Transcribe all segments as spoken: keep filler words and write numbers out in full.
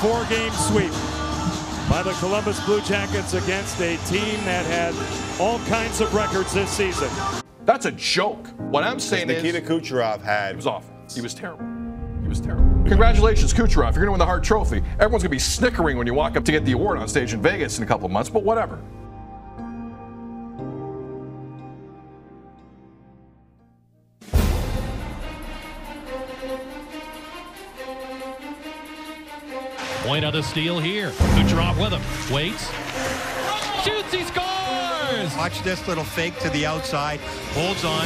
four-game sweep by the Columbus Blue Jackets against a team that had all kinds of records this season. That's a joke. What I'm saying is Nikita Kucherov had. It was awful. He was terrible. He was terrible. Congratulations, Kucherov. You're going to win the Hart Trophy. Everyone's going to be snickering when you walk up to get the award on stage in Vegas in a couple of months, but whatever. Point out a steal here. Kucherov with him. Waits. Shoots. He scores! Watch this little fake to the outside. Holds on.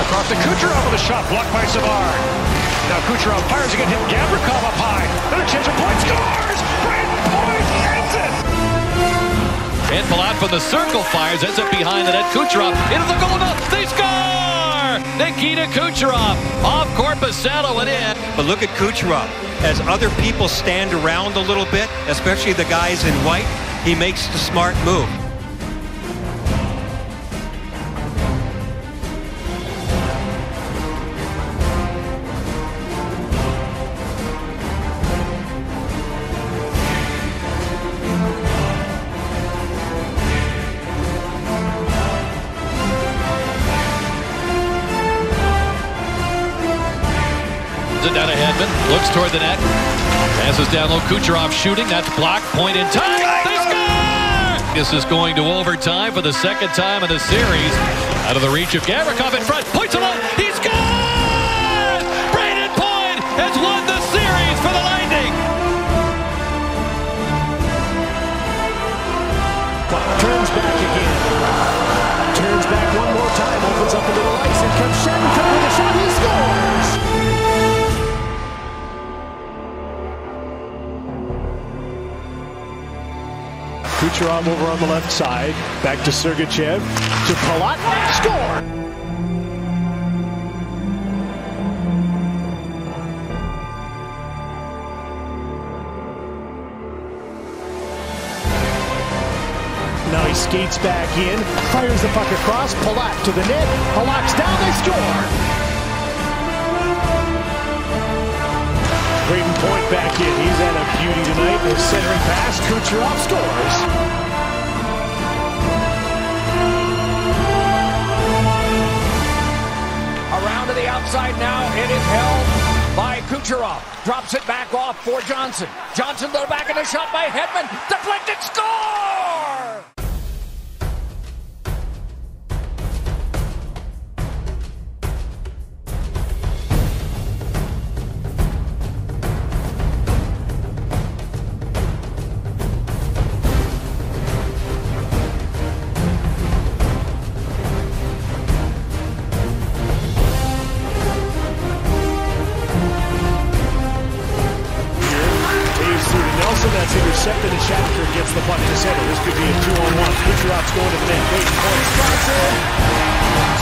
Across to Kucherov with a shot blocked by Savard. Now Kucherov fires again, hit Gabrikov up high. Another chance for Point, scores! Brayden Point hits it! And Palat from the circle fires, ends up behind the net. Kucherov into the goal, they score! Nikita Kucherov off Corpusalo and in. But look at Kucherov. As other people stand around a little bit, especially the guys in white, he makes the smart move. It down to Hedman, looks toward the net, passes down low, Kucherov shooting, that's blocked, Point in time, they score! This is going to overtime for the second time in the series. Out of the reach of Gabrikov in front, Point's alone, he scores! Brayden Point has won the series for the Lightning! Turns back again, turns back one more time, opens up a little ice, and comes Shen, comes with a shot, he scores! Kucherov over on the left side, back to Sergachev, to Palat, score! Now he skates back in, fires the puck across, Palat to the net, Palat's down, they score! Brayden Point back in, he's at a beauty tonight, with centering pass, Kucherov scores. Around to the outside now, it is held by Kucherov. Drops it back off for Johnson. Johnson to the back and a shot by Hedman, deflected, score! That's intercepted, and Shatner gets the puck to center. This could be a two-on-one. Kucherov's going to the net. Brayden Point, Johnson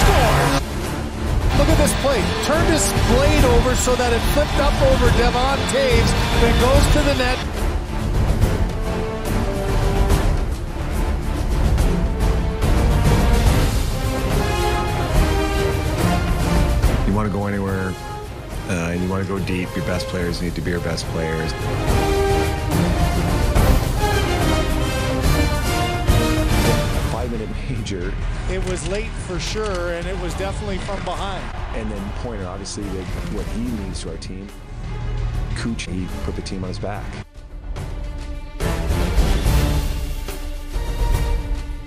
scores! Look at this play. Turned his blade over so that it flipped up over Devon Taves, then goes to the net. You want to go anywhere, uh, and you want to go deep. Your best players need to be your best players. Major. It was late for sure, and it was definitely from behind. And then Pointer, obviously, that what he means to our team. Kuch, he put the team on his back.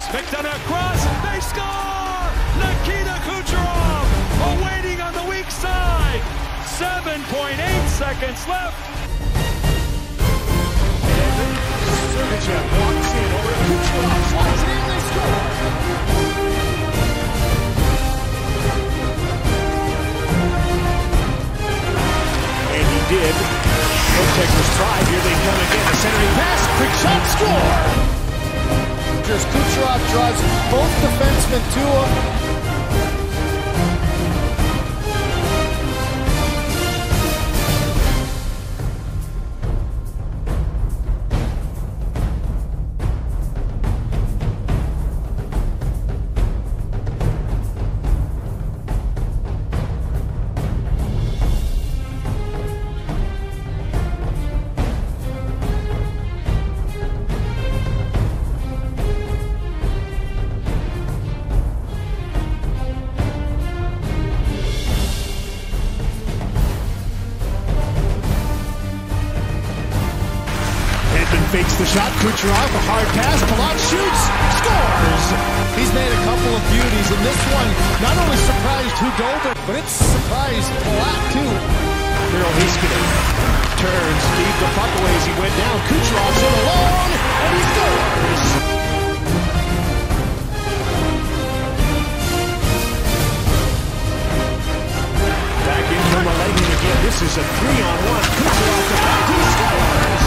Picked on a cross, they score! Nikita Kucherov, awaiting on the weak side. seven point eight seconds left. Sergachev walks in over to Kucherov, slides it in, they score! And he did. Kotek was tried, here they come again, the centering pass, quick shot, score! Just Kucherov drives both defensemen to him. fakes the shot. Kucherov, a hard pass. Palat shoots, scores. He's made a couple of beauties, and this one not only surprised Hudobin, but it surprised Palat too. Kirill Hiskin turns deep the puck away as he went down. Kucherov's in alone, and he scores. This is a three-on-one. Kucherov the back, he scores!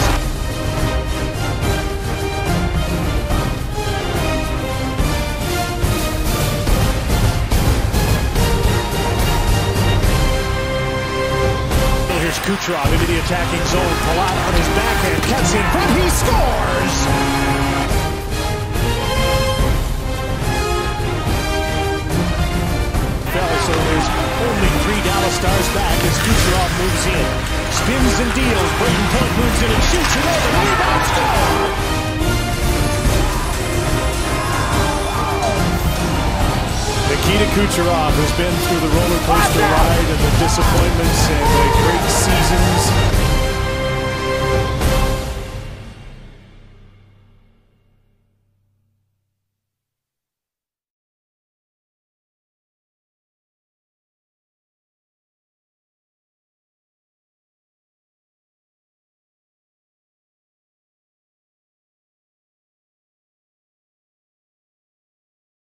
Here's Kucherov into the attacking zone. Palat on his backhand, cuts in front, he scores! So there's only three Dallas Stars back as Kucherov moves in. Spins and deals. Brayden Point moves in and shoots it over. Rebound score! Nikita Kucherov has been through the roller coaster ride and the disappointments and the great seasons.